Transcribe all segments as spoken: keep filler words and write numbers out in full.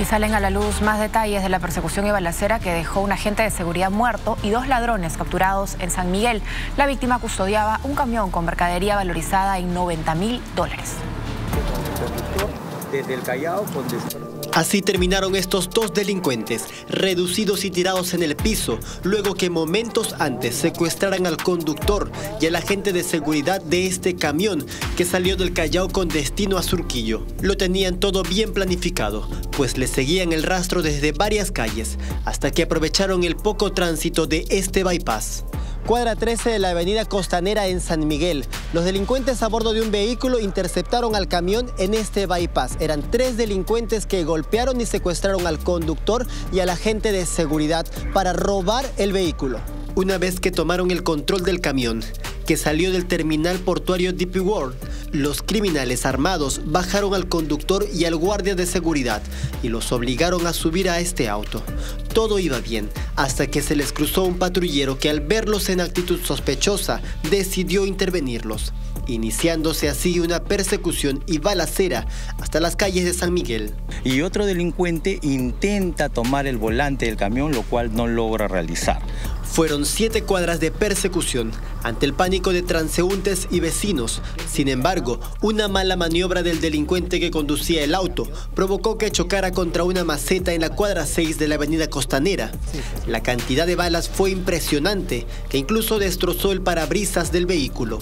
Y salen a la luz más detalles de la persecución y balacera que dejó un agente de seguridad muerto y dos ladrones capturados en San Miguel. La víctima custodiaba un camión con mercadería valorizada en noventa mil dólares. Desde el Callao con despertar. Así terminaron estos dos delincuentes, reducidos y tirados en el piso, luego que momentos antes secuestraran al conductor y al agente de seguridad de este camión que salió del Callao con destino a Surquillo. Lo tenían todo bien planificado, pues le seguían el rastro desde varias calles, hasta que aprovecharon el poco tránsito de este bypass. Cuadra trece de la avenida Costanera en San Miguel. Los delincuentes a bordo de un vehículo interceptaron al camión en este bypass. Eran tres delincuentes que golpearon y secuestraron al conductor y al agente de seguridad para robar el vehículo. Una vez que tomaron el control del camión, que salió del terminal portuario D P World, los criminales armados bajaron al conductor y al guardia de seguridad y los obligaron a subir a este auto. Todo iba bien, hasta que se les cruzó un patrullero que al verlos en actitud sospechosa decidió intervenirlos, iniciándose así una persecución y balacera hasta las calles de San Miguel. Y otro delincuente intenta tomar el volante del camión, lo cual no logra realizar. Fueron siete cuadras de persecución ante el pánico de transeúntes y vecinos. Sin embargo, una mala maniobra del delincuente que conducía el auto provocó que chocara contra una maceta en la cuadra seis de la avenida Costanera. La cantidad de balas fue impresionante, que incluso destrozó el parabrisas del vehículo.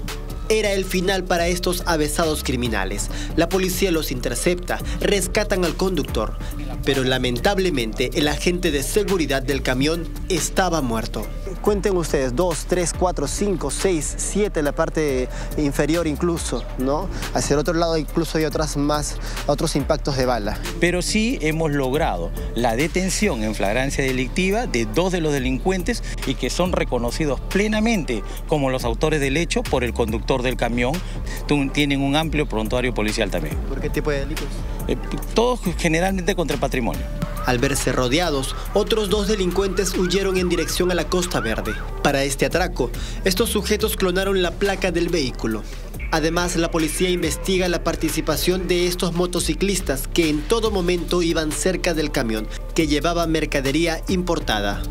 Era el final para estos avesados criminales. La policía los intercepta, rescatan al conductor, pero lamentablemente el agente de seguridad del camión estaba muerto. Cuenten ustedes, dos, tres, cuatro, cinco, seis, siete, la parte inferior incluso, ¿no? Hacia el otro lado incluso hay otras más, otros impactos de bala. Pero sí hemos logrado la detención en flagrancia delictiva de dos de los delincuentes y que son reconocidos plenamente como los autores del hecho por el conductor del camión. Tienen un amplio prontuario policial también. ¿Por qué tipo de delitos? Eh, todos generalmente contra el patrimonio. Al verse rodeados, otros dos delincuentes huyeron en dirección a la Costa Verde. Para este atraco, estos sujetos clonaron la placa del vehículo. Además, la policía investiga la participación de estos motociclistas que en todo momento iban cerca del camión, que llevaba mercadería importada.